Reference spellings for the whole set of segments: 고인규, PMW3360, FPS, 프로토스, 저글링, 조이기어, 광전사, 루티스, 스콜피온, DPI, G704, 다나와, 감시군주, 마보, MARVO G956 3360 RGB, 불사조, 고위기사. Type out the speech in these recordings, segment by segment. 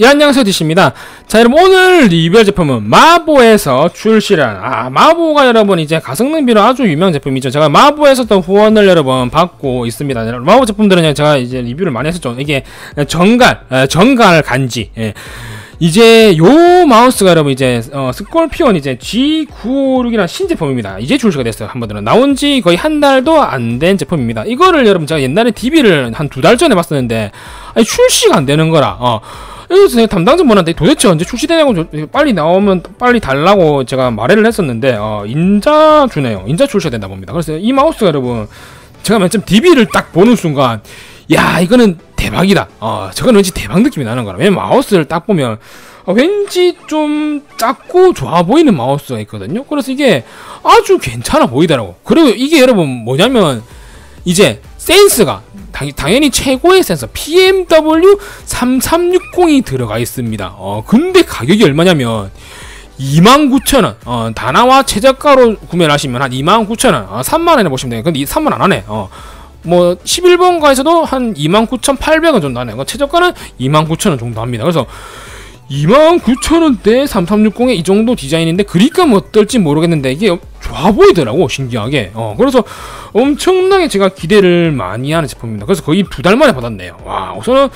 예, 안녕하세요, 디씨입니다. 자, 여러분, 오늘 리뷰할 제품은 마보에서 출시한, 마보가 여러분 이제 가성능비로 아주 유명한 제품이죠. 제가 마보에서 또 후원을 여러분 받고 있습니다. 마보 제품들은 제가 이제 리뷰를 많이 했었죠. 이게 정갈 간지. 예. 이제 요 마우스가 여러분 이제 스콜피온 이제 G956이라는 신제품입니다. 이제 출시가 됐어요. 한번들은 나온지 거의 한 달도 안 된 제품입니다. 이거를 여러분 제가 옛날에 DB를 한 두 달 전에 봤었는데 아니, 출시가 안 되는 거라. 그래서 담당자 분한테 도대체 언제 출시되냐고, 빨리 나오면 빨리 달라고 제가 말을 했었는데 인자 주네요. 인자 출시가 된다 봅니다. 그래서 이 마우스가 여러분 제가 맨 처음 DB를 딱 보는 순간, 야, 이거는 대박이다. 저건 왠지 대박 느낌이 나는 거라. 왜냐면 마우스를 딱 보면 왠지 좀 작고 좋아 보이는 마우스가 있거든요. 그래서 이게 아주 괜찮아 보이더라고. 그리고 이게 여러분 뭐냐면 이제 센스가 당연히 최고의 센서 PMW3360이 들어가 있습니다. 근데 가격이 얼마냐면 29,000원. 다나와 최저가로 구매를 하시면 한 29,000원, 3만원이나 보시면 돼요. 근데 3만 안 하네. 뭐 11번가에서도 한 29,800원 정도 하네요. 최저가는 29,000원 정도 합니다. 그래서 29,000원대 3360에 이 정도 디자인인데 그립감 어떨지 모르겠는데 이게 좋아 보이더라고, 신기하게. 그래서 엄청나게 제가 기대를 많이 하는 제품입니다. 그래서 거의 두 달 만에 받았네요. 와, 우선은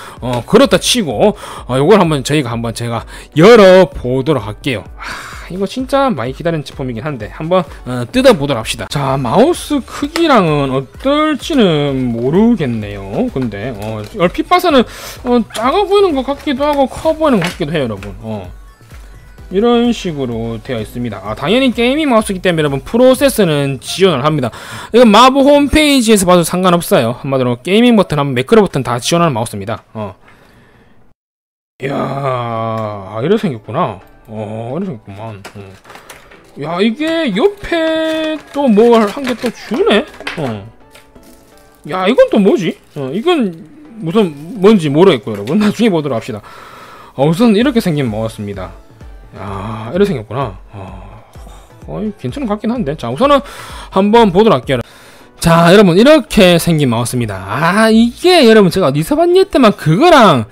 그렇다 치고 요걸 한번 제가 열어보도록 할게요. 이거 진짜 많이 기다린 제품이긴 한데 한번 뜯어보도록 합시다. 자, 마우스 크기랑은 어떨지는 모르겠네요. 근데 얼핏 봐서는 작아 보이는 것 같기도 하고 커 보이는 것 같기도 해요, 여러분. 이런 식으로 되어 있습니다. 당연히 게이밍 마우스이기 때문에 여러분 프로세스는 지원을 합니다. 이건 마보 홈페이지에서 봐도 상관없어요. 한마디로 게이밍 버튼, 매크로 버튼 다 지원하는 마우스입니다. 이야, 이래 생겼구나. 이래 생겼구만. 야, 이게 옆에 또 뭘 한 개 또 주네. 야, 이건 또 뭐지? 이건 무슨 뭔지 모르겠고 여러분 나중에 보도록 합시다. 우선 이렇게 생긴 마우스입니다. 야, 이래 생겼구나. 괜찮은 것 같긴 한데. 자, 우선은 한번 보도록 할게요. 자, 여러분 이렇게 생긴 마우스입니다. 이게 여러분 제가 어디서 봤니 했더만 그거랑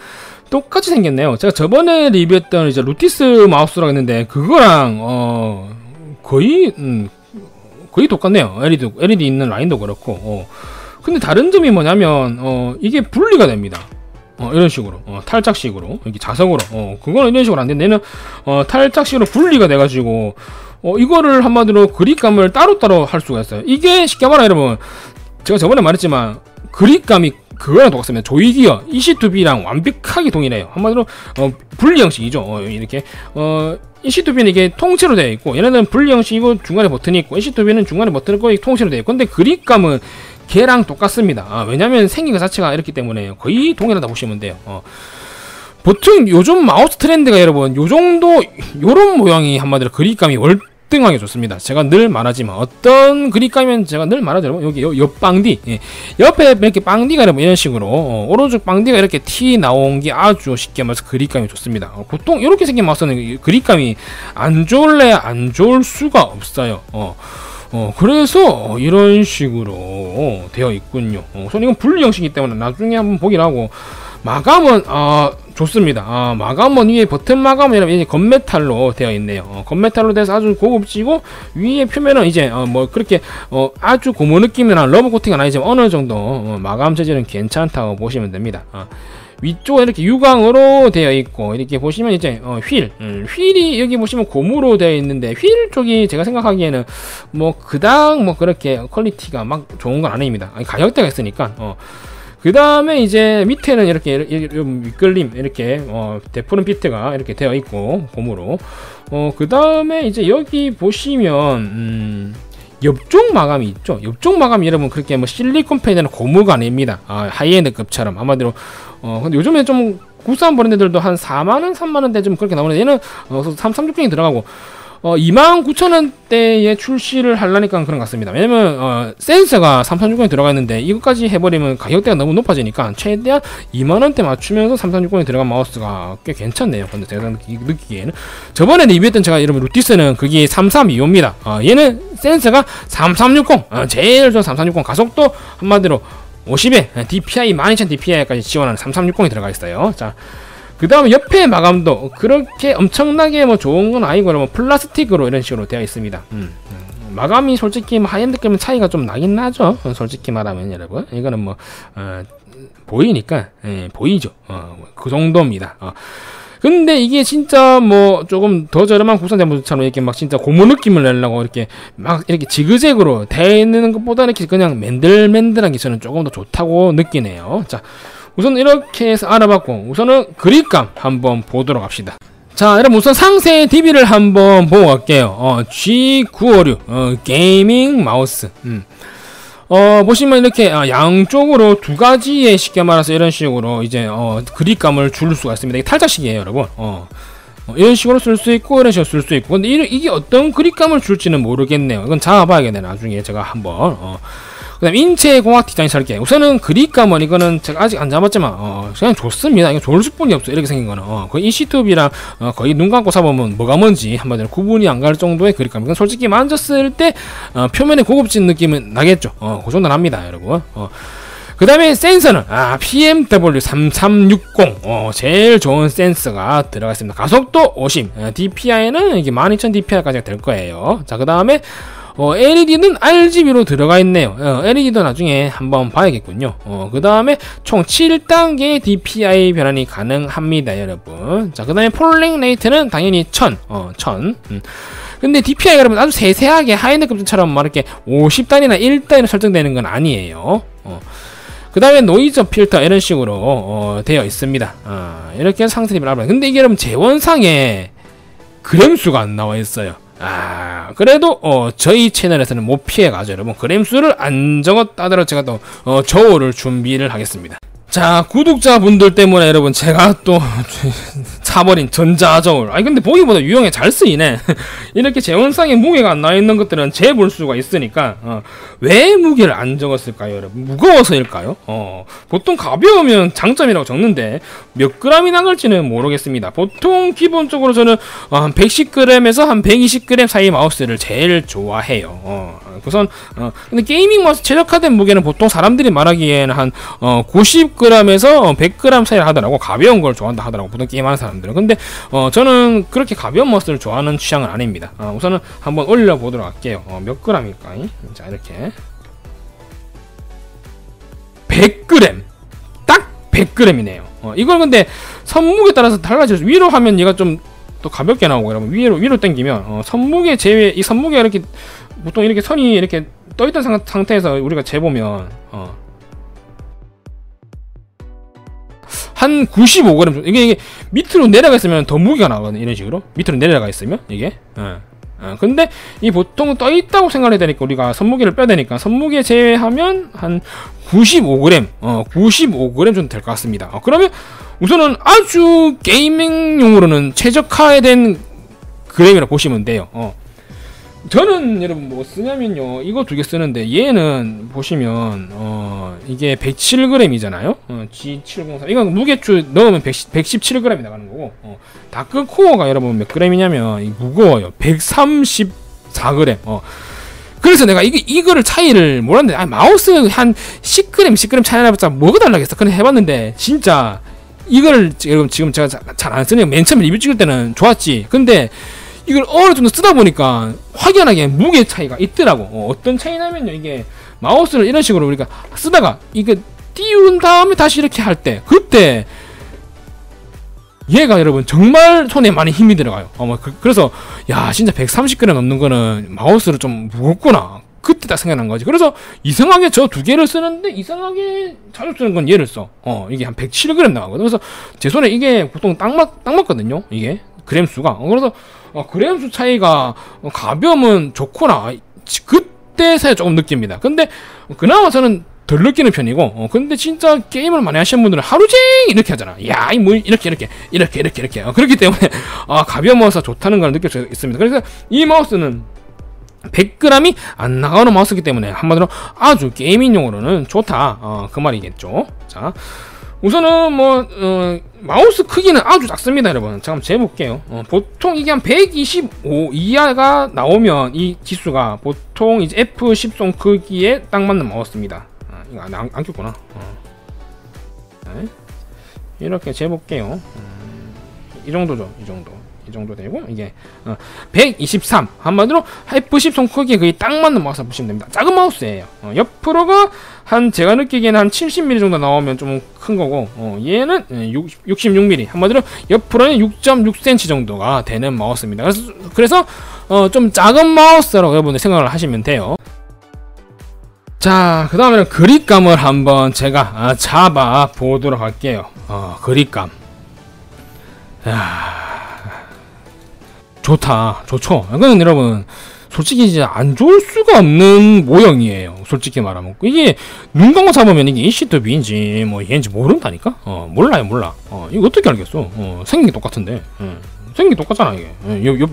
똑같이 생겼네요. 제가 저번에 리뷰했던 이제 루티스 마우스라고 했는데 그거랑 거의 똑같네요. LED 있는 라인도 그렇고. 근데 다른 점이 뭐냐면 이게 분리가 됩니다. 이런 식으로 탈착식으로 이렇게 자석으로 그거는 이런 식으로 안 되는데 얘는 탈착식으로 분리가 돼가지고 이거를 한마디로 그립감을 따로따로 할 수가 있어요. 이게 쉽게 말하면 여러분 제가 저번에 말했지만 그립감이 그거랑 똑같습니다. 조이기어 EC2B랑 완벽하게 동일해요. 한마디로 분리 형식이죠. 이렇게 EC2B는 이게 통째로 되어 있고 얘네는 분리 형식이고 중간에 버튼이 있고 EC2B는 중간에 버튼이 거의 통째로 되어 있고 근데 그립감은 걔랑 똑같습니다. 왜냐면 생긴 것 자체가 이렇기 때문에 거의 동일하다 보시면 돼요. 보통 요즘 마우스 트렌드가 여러분 요정도 요런 모양이 한마디로 그립감이 월등하게 좋습니다. 제가 늘 말하지만 어떤 그립감이면 제가 늘 말하죠. 여러분 여기 옆 빵디, 옆에 이렇게 빵디가 여러분 이런 식으로 오른쪽 빵디가 이렇게 티 나온 게 아주 쉽게 말해서 그립감이 좋습니다. 보통 이렇게 생긴 마우스는 그립감이 안 좋을래 안 좋을 수가 없어요. 그래서 이런 식으로 되어 있군요. 우선 이건 분리 형식이기 때문에 나중에 한번 보긴 하고 마감은 좋습니다. 마감은 위에 버튼 마감은 여러분 이제 건메탈로 되어 있네요. 건메탈로 돼서 아주 고급지고 위에 표면은 이제 뭐 그렇게 아주 고무 느낌이 나는 러브 코팅은 아니지만 어느 정도 마감 재질은 괜찮다고 보시면 됩니다. 위쪽에 이렇게 유광으로 되어 있고 이렇게 보시면 이제 휠이 여기 보시면 고무로 되어 있는데 휠 쪽이 제가 생각하기에는 뭐 그닥 뭐 그렇게 퀄리티가 막 좋은 건 아닙니다. 가격대가 있으니까. 그 다음에 이제 밑에는 이렇게 밑글림 이렇게 데프른 피트가 이렇게 되어 있고 고무로. 그 다음에 이제 여기 보시면 옆쪽 마감이 있죠. 옆쪽 마감이 여러분 그렇게 뭐 실리콘 패드나 고무가 아닙니다. 하이엔드급처럼 한마디로 근데 요즘에 좀 국산 버린 애들도 한 4만원 3만원대 좀 그렇게 나오는데 얘는 3360이 들어가고 29,000원대에 출시를 하려니까 그런 것 같습니다. 왜냐면 센서가 3360이 들어가 있는데 이것까지 해버리면 가격대가 너무 높아지니까 최대한 2만원대 맞추면서 3360이 들어간 마우스가 꽤 괜찮네요. 근데 제가 느끼기에는 저번에 리뷰했던 제가 여러분 루티스는 그게 3325입니다 얘는 센서가 3360 제일 좋은 3360 가속도 한마디로 50에 DPI 12000 DPI까지 지원하는 3360이 들어가 있어요. 자, 그 다음 옆에 마감도 그렇게 엄청나게 뭐 좋은 건 아니고 뭐 플라스틱으로 이런 식으로 되어 있습니다. 마감이 솔직히 뭐 하이엔드급은 차이가 좀 나긴 나죠. 솔직히 말하면 여러분 이거는 뭐 보이니까 보이죠. 그 정도입니다. 근데 이게 진짜 뭐 조금 더 저렴한 국산 제품처럼 이렇게 막 진짜 고무 느낌을 내려고 이렇게 막 이렇게 지그재그로 되어 있는 것보다 이렇게 그냥 맨들맨들한 게 저는 조금 더 좋다고 느끼네요. 자, 우선 이렇게 해서 알아봤고 우선은 그립감 한번 보도록 합시다. 자, 여러분 우선 상세 DB를 한번 보고 갈게요. G956 게이밍 마우스. 보시면 이렇게 양쪽으로 두 가지에 쉽게 말해서 이런 식으로 이제 그립감을 줄 수가 있습니다. 이게 탈자식이에요, 여러분. 이런 식으로 쓸 수 있고 이런 식으로 쓸 수 있고. 근데 이게 어떤 그립감을 줄지는 모르겠네요. 이건 잡아봐야겠네 나중에 제가 한번. 그다음 인체 공학 디자인 설계. 우선은 그립감은 이거는 제가 아직 안 잡았지만 그냥 좋습니다. 이거 좋을 수뿐이 없어. 이렇게 생긴 거는 거의 EC2B랑 거의 눈 감고 사보면 뭐가 뭔지 한마디로 구분이 안 갈 정도의 그립감. 이건 솔직히 만졌을 때 표면에 고급진 느낌은 나겠죠. 그 정도는 합니다, 여러분. 그 다음에 센서는 PMW3360 제일 좋은 센서가 들어가 있습니다. 가속도 50, DPI는 이게 12000dpi까지 될 거예요. 자, 그 다음에 LED는 RGB로 들어가 있네요. LED도 나중에 한번 봐야겠군요. 그 다음에 총 7단계 DPI 변환이 가능합니다, 여러분. 자, 그 다음에 폴링 레이트는 당연히 1000. 근데 DPI가 여러분 아주 세세하게 하이엔드급처럼 막 이렇게 50단이나 1단으로 설정되는 건 아니에요. 그 다음에 노이즈 필터 이런 식으로 되어 있습니다. 이렇게 상세히 알아봐요. 근데 이게 여러분 재원상에 그램수가 안 나와 있어요. 그래도 저희 채널에서는 못 피해가죠, 여러분. 그램수를 안 적었다 하더라도 제가 또 저울을 준비를 하겠습니다. 자, 구독자분들 때문에 여러분 제가 또 사버린 전자저울. 근데 보기보다 유형에 잘 쓰이네. 이렇게 재원상에 무게가 안 나와있는 것들은 재볼 수가 있으니까 왜 무게를 안 적었을까요, 여러분? 무거워서일까요? 보통 가벼우면 장점이라고 적는데 몇 그램이 나갈지는 모르겠습니다. 보통 기본적으로 저는 한 110g에서 한 120g 사이 마우스를 제일 좋아해요. 우선 근데 게이밍 마우스 최적화된 무게는 보통 사람들이 말하기에는 한 90g에서 100g 사이를 하더라고. 가벼운 걸 좋아한다 하더라고, 보통 게임하는 사람들은. 근데 저는 그렇게 가벼운 마우스를 좋아하는 취향은 아닙니다. 우선은 한번 올려보도록 할게요. 몇 g일까? 자, 이렇게 100g! 딱 100g이네요 이걸 근데 선무게 따라서 달라져서 위로 하면 얘가 좀 또 가볍게 나오고, 여러분 위로 당기면 선무게 제외, 이 선무게가 이렇게 보통 이렇게 선이 이렇게 떠있던 상태에서 우리가 재보면 한 95g 정도. 이게 밑으로 내려가 있으면 더 무게가 나거든요, 이런 식으로. 밑으로 내려가 있으면 이게 근데 이 보통 떠있다고 생각해야 되니까 우리가 선무게를 빼야 되니까 선무게 제외하면 한 95g 95g 정도 될 것 같습니다. 그러면 우선은 아주 게이밍용으로는 최적화된 그램이라고 보시면 돼요. 저는 여러분 뭐 쓰냐면요, 이거 두 개 쓰는데 얘는 보시면 이게 107g 이잖아요 G704. 이건 무게추 넣으면 117g이 나가는 거고, 다크 코어가 여러분 몇 g이냐면 무거워요, 134g. 그래서 내가 이거를 차이를 몰랐는데 마우스 한 10g 차이 나봤자 뭐가 달라겠어. 근데 해봤는데 진짜 이걸 여러분 지금 제가 잘 안 쓰네요. 맨 처음에 리뷰 찍을 때는 좋았지. 근데 이걸 어느 정도 쓰다 보니까 확연하게 무게 차이가 있더라고. 어떤 차이냐면요, 이게 마우스를 이런 식으로 우리가 쓰다가 이게 띄운 다음에 다시 이렇게 할 때, 그때 얘가 여러분 정말 손에 많이 힘이 들어가요. 그래서 야, 진짜 130g 넘는 거는 마우스를 좀 무겁구나, 그때 딱 생각난 거지. 그래서 이상하게 저 두 개를 쓰는데 이상하게 자주 쓰는 건 얘를 써. 이게 한 107g 나가거든. 그래서 제 손에 이게 보통 딱 맞거든요, 이게 그램 수가. 그래서 그램 수 차이가 가벼우면 좋구나, 그때서야 조금 느낍니다. 근데 그나마 저는 덜 느끼는 편이고, 근데 진짜 게임을 많이 하시는 분들은 하루 종일 이렇게 하잖아. 야, 이 뭐 이렇게. 그렇기 때문에 가벼워서 좋다는 걸 느낄 수 있습니다. 그래서 이 마우스는 100g이 안 나가는 마우스이기 때문에 한마디로 아주 게이밍용으로는 좋다, 그 말이겠죠. 자, 우선은 뭐 마우스 크기는 아주 작습니다, 여러분. 잠깐 재볼게요. 보통 이게 한 125 이하가 나오면 이 지수가 보통 이제 F10선 크기에 딱 맞는 마우스입니다. 이거 안 꼈구나. 이렇게 재볼게요. 이 정도죠. 이 정도 되고, 이게 123, 한마디로 F10 손크기에 거의 딱 맞는 마우스 보시면 됩니다. 작은 마우스예요. 옆으로가 한, 제가 느끼기에는 한 70mm 정도 나오면 좀 큰 거고, 얘는 66mm, 한마디로 옆으로는 6.6cm 정도가 되는 마우스입니다. 그래서 좀 작은 마우스라고 여러분들 생각을 하시면 돼요. 자, 그 다음에는 그립감을 한번 제가 잡아 보도록 할게요. 그립감. 이야, 좋죠. 이거는 여러분, 솔직히 이제 안 좋을 수가 없는 모형이에요. 솔직히 말하면. 이게, 눈 감고 잡으면 이게 EC2B인지, 뭐, 얘인지 모른다니까? 몰라. 이거 어떻게 알겠어? 생긴 게 똑같은데. 생긴 게 똑같잖아, 이게.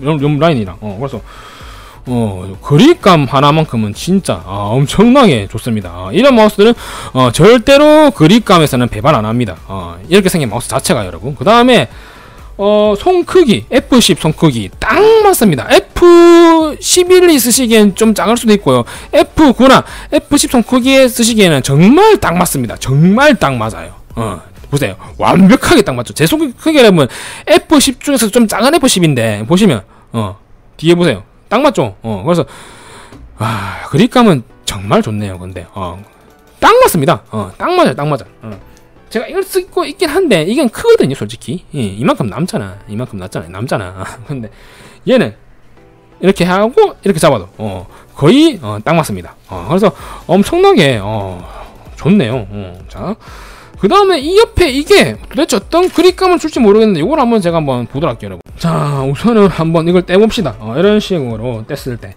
옆 라인이랑. 그래서, 그립감 하나만큼은 진짜 엄청나게 좋습니다. 이런 마우스들은 절대로 그립감에서는 배반 안 합니다. 이렇게 생긴 마우스 자체가 여러분. 그 다음에, 손 크기, F10 손 크기 딱 맞습니다. F11이 쓰시기엔 좀 작을 수도 있고요, F9나 F10 손 크기에 쓰시기에는 정말 딱 맞습니다. 정말 딱 맞아요. 보세요. 완벽하게 딱 맞죠. 제 손 크기 여러분, F10 중에서 좀 작은 F10인데 보시면 뒤에 보세요. 딱 맞죠. 그래서 그립감은 정말 좋네요. 근데 딱 맞습니다. 딱 맞아요. 제가 이걸 쓰고 있긴 한데, 이건 크거든요, 솔직히. 이만큼 남잖아. 남잖아. 근데, 얘는, 이렇게 하고, 이렇게 잡아도, 거의, 딱 맞습니다. 그래서, 엄청나게, 좋네요. 자. 그 다음에, 이 옆에 이게, 도대체 어떤 그립감을 줄지 모르겠는데, 이걸 한번 제가 한번 보도록 할게요, 여러분. 자, 우선은 한번 이걸 떼봅시다. 이런 식으로 뗐을 때.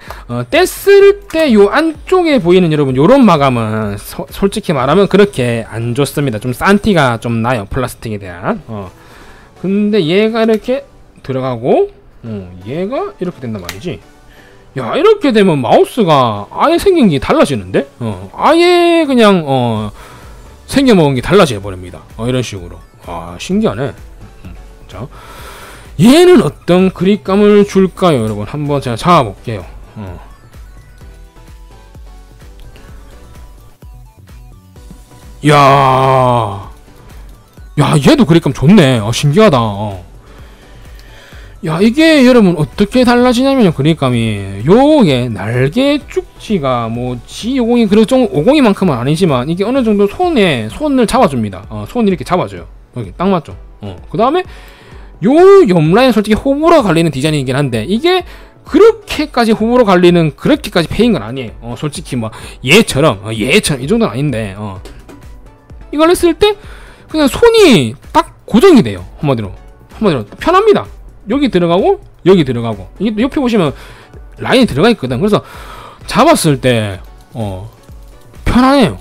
뗐을 때 요 안쪽에 보이는 여러분, 요런 마감은 솔직히 말하면 그렇게 안 좋습니다. 좀 싼 티가 좀 나요. 플라스틱에 대한. 근데 얘가 이렇게 들어가고, 얘가 이렇게 된단 말이지. 야, 이렇게 되면 마우스가 아예 생긴 게 달라지는데? 아예 그냥, 생겨먹은 게 달라져버립니다. 이런 식으로. 신기하네. 자. 얘는 어떤 그립감을 줄까요, 여러분? 한번 제가 잡아볼게요. 야, 얘도 그립감 좋네. 신기하다. 야, 이게 여러분 어떻게 달라지냐면요, 그립감이. 요게 날개 쭉지가 뭐 G50이 그래도 좀 50이만큼은 아니지만 이게 어느 정도 손을 잡아줍니다. 손 이렇게 잡아줘요. 여기 딱 맞죠. 그 다음에 요 옆라인 솔직히 호불호 갈리는 디자인이긴 한데, 이게 그렇게까지 호불호 갈리는, 그렇게까지 패인 건 아니에요. 솔직히 막 얘처럼 이 정도는 아닌데, 이걸 했을 때 그냥 손이 딱 고정이 돼요. 한마디로 편합니다. 여기 들어가고 여기 들어가고, 이게 옆에 보시면 라인이 들어가 있거든. 그래서 잡았을 때 편하네요.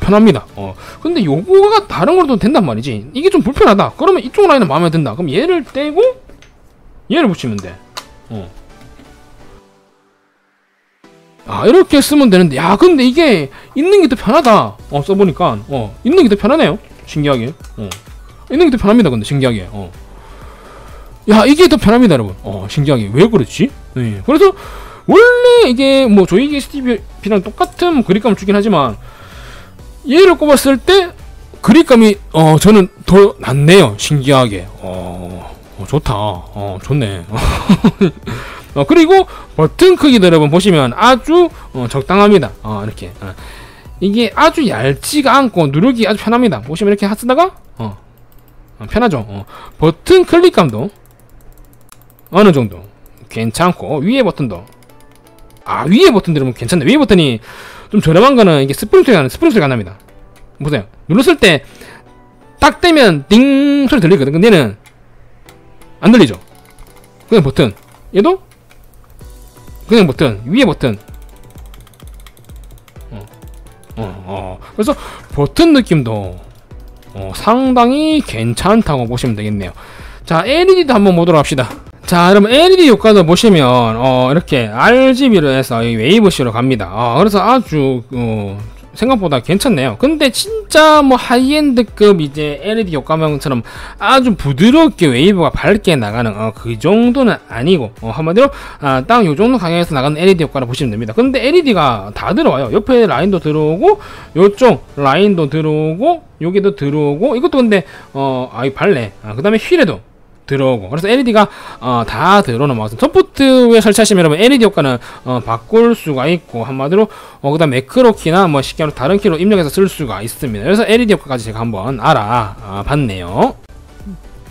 편합니다. 근데 요거가 다른 걸로도 된단 말이지. 이게 좀 불편하다 그러면 이쪽 라인은 마음에 든다, 그럼 얘를 떼고 얘를 붙이면 돼. 이렇게 쓰면 되는데, 야, 근데 이게 있는 게 더 편하다. 써보니까 있는 게 더 편하네요. 신기하게. 있는 게 더 편합니다. 근데 신기하게. 야, 이게 더 편합니다, 여러분. 신기하게. 왜 그렇지? 그래서 원래 이게 뭐 조이기어 스티비랑 똑같은 그립감을 주긴 하지만, 얘를 꼽았을 때 그립감이 저는 더 낫네요. 신기하게. 좋다. 좋네. 그리고 버튼 크기도 여러분 보시면 아주 적당합니다. 이렇게. 이게 아주 얇지가 않고 누르기 아주 편합니다. 보시면 이렇게 쓰다가 편하죠. 버튼 클릭감도 어느 정도 괜찮고, 위에 버튼도 위에 버튼 들으면 괜찮네. 위에 버튼이 좀 저렴한 거는 이게 스프링 소리가 안 납니다. 보세요. 눌렀을 때 딱 떼면 띵 소리 들리거든. 근데 얘는 안 들리죠. 그냥 버튼. 얘도 그냥 버튼. 위에 버튼. 그래서 버튼 느낌도 상당히 괜찮다고 보시면 되겠네요. 자, LED도 한번 보도록 합시다. 자, 여러분, LED 효과도 보시면 이렇게 RGB로 해서 웨이브시로 갑니다. 그래서 아주 생각보다 괜찮네요. 근데 진짜 뭐 하이엔드급 이제 LED 효과명처럼 아주 부드럽게 웨이브가 밝게 나가는 그 정도는 아니고, 한마디로 딱 요 정도 강약에서 나가는 LED 효과를 보시면 됩니다. 근데 LED가 다 들어와요. 옆에 라인도 들어오고, 요쪽 라인도 들어오고, 여기도 들어오고, 이것도 근데 밝네. 그 다음에 휠에도 들어오고, 그래서 LED가 다 들어오는 마우스. 서포트에 설치하시면 여러분 LED 효과는 바꿀 수가 있고, 한마디로 그 다음 매크로 키나 뭐 쉽게 말해서 다른 키로 입력해서 쓸 수가 있습니다. 그래서 LED 효과까지 제가 한번 알아봤네요.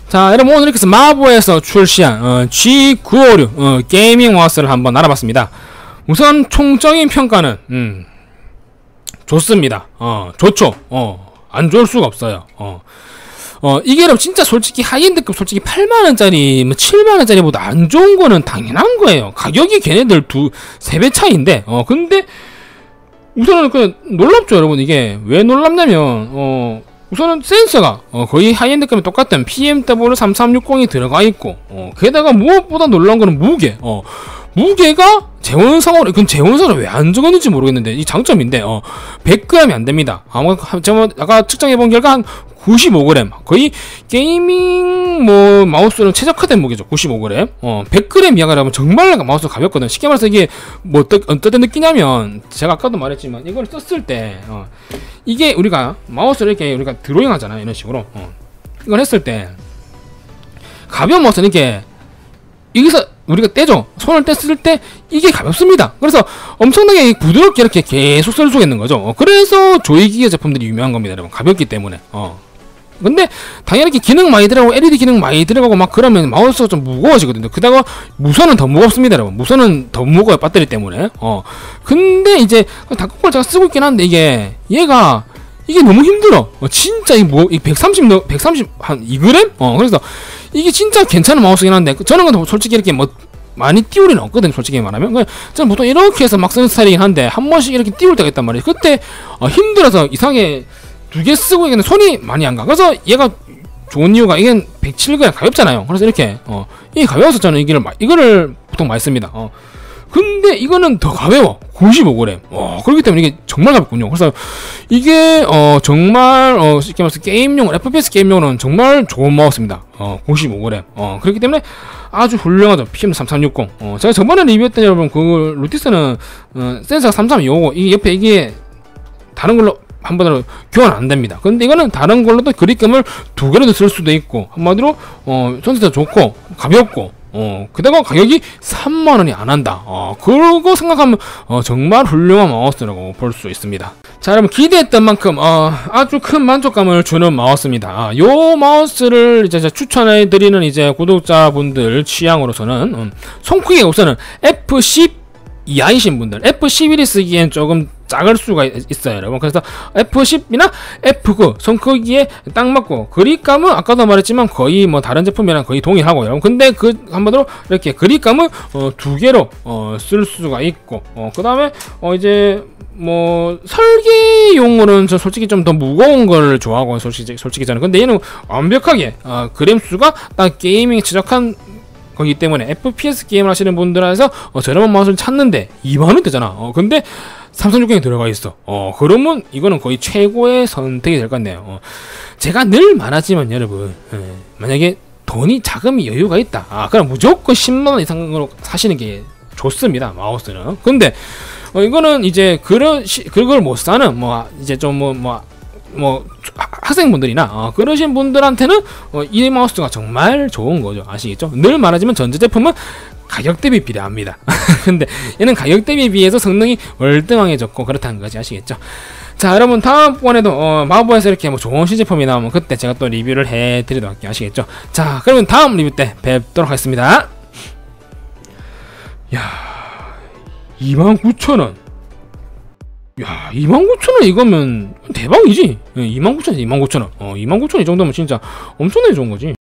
자, 여러분 오늘 이렇게 해서 마보에서 출시한 G956 게이밍 마우스를 한번 알아봤습니다. 우선 총적인 평가는 좋습니다. 좋죠. 안 좋을 수가 없어요. 이게 여러분 진짜 솔직히 하이엔드급 솔직히 8만원짜리 뭐 7만원짜리보다 안 좋은 거는 당연한 거예요. 가격이 걔네들 3배 차이인데, 근데 우선은 그냥 놀랍죠, 여러분. 이게 왜 놀랍냐면 우선은 센서가 거의 하이엔드급이 똑같은 PMW3360이 들어가 있고, 게다가 무엇보다 놀라운 거는 무게. 무게가 재원상으로, 그건 재원상으로 왜 안 적었는지 모르겠는데, 이 장점인데, 100g이 안 됩니다. 제가 아까 측정해본 결과 한 95g. 거의 게이밍, 마우스는 최적화된 무게죠. 95g. 100g 이하가라면 정말 마우스 가볍거든. 쉽게 말해서 이게, 어떤 느끼냐면, 제가 아까도 말했지만, 이걸 썼을 때, 이게 우리가, 마우스를 이렇게 우리가 드로잉 하잖아요. 이런 식으로. 이걸 했을 때, 가벼운 마우스는 이렇게, 여기서, 우리가 떼죠. 손을 뗐을 때 이게 가볍습니다. 그래서 엄청나게 부드럽게 이렇게 계속 쓸 수 있는 거죠. 그래서 조이기어 제품들이 유명한 겁니다, 여러분. 가볍기 때문에. 근데 당연히 이렇게 기능 많이 들어가고 LED 기능 많이 들어가고 막 그러면 마우스가 좀 무거워지거든요. 그다가 무선은 더 무겁습니다, 여러분. 무선은 더 무거워요, 배터리 때문에. 근데 이제 닥터콜 제가 쓰고 있긴 한데 얘가 너무 힘들어. 진짜 이 130한 2g? 그래서 이게 진짜 괜찮은 마우스긴 한데, 저는 근데 솔직히 이렇게 많이 띄울 일은 없거든요, 솔직히 말하면. 그냥 저는 보통 이렇게 해서 막 쓰는 스타일이긴 한데, 한 번씩 이렇게 띄울 때가 있단 말이에요. 그때, 힘들어서 이상하게 두 개 쓰고 있는데 손이 많이 안 가. 그래서 얘가 좋은 이유가, 이게 107g 가볍잖아요. 그래서 이렇게, 이게 가벼워서 저는 이거를 보통 많이 씁니다. 근데 이거는 더 가벼워. 95g. 그렇기 때문에 이게 정말 가볍군요. 그래서 이게 정말 쉽게 말해서 게임용, FPS 게임용은 정말 좋은 마우스입니다. 95g. 그렇기 때문에 아주 훌륭하죠. PMW3360. 제가 저번에 리뷰했던 여러분 그 루티스는 센서가 3325고 이 옆에 이게 다른 걸로 한 번으로 교환 안 됩니다. 근데 이거는 다른 걸로도 그립감을 두 개로도 쓸 수도 있고, 한마디로 손색도 좋고 가볍고, 그다가 가격이 3만원이 안 한다. 그러고 생각하면, 정말 훌륭한 마우스라고 볼 수 있습니다. 자, 여러분, 기대했던 만큼, 아주 큰 만족감을 주는 마우스입니다. 요 마우스를 이제 추천해드리는 이제 구독자분들 취향으로서는, 손크기가 우선은 F10 이하이신 분들, F11이 쓰기엔 조금 작을 수가 있어요, 여러분. 그래서 F10이나 F9 손크기에 딱 맞고, 그립감은 아까도 말했지만 거의 다른 제품이랑 거의 동일하고, 여러분. 근데 한마디로 이렇게 그립감을 두 개로 쓸 수가 있고, 그 다음에 이제 설계용으로는 저 솔직히 좀 더 무거운 걸 좋아하고, 솔직히 저는. 근데 얘는 완벽하게 그램 수가 딱 게이밍에 최적한 거기 때문에 FPS 게임을 하시는 분들에서 저렴한 마우스를 찾는데 2만원대잖아. 근데 3360이 들어가 있어. 그러면 이거는 거의 최고의 선택이 될 것 같네요. 제가 늘 말하지만 여러분, 만약에 자금이 여유가 있다. 그럼 무조건 10만원 이상으로 사시는 게 좋습니다, 마우스는. 근데 이거는 이제 그걸 못 사는 이제 좀 학생분들이나 그러신 분들한테는 이 마우스가 정말 좋은 거죠. 아시겠죠? 늘 말하지만 전자제품은 가격 대비 비례합니다. 근데 얘는 가격 대비 비해서 성능이 월등하게졌고 그렇다는 거지. 아시겠죠? 자, 여러분, 다음번에도 마보에서 이렇게 좋은 시제품이 나오면 그때 제가 또 리뷰를 해드리도록 할게요. 아시겠죠? 자, 그러면 다음 리뷰 때 뵙도록 하겠습니다. 야, 29,000원. 야, 29,000원 이거면 대박이지. 29,000원, 29,000원. 29,000원 이 정도면 진짜 엄청나게 좋은 거지.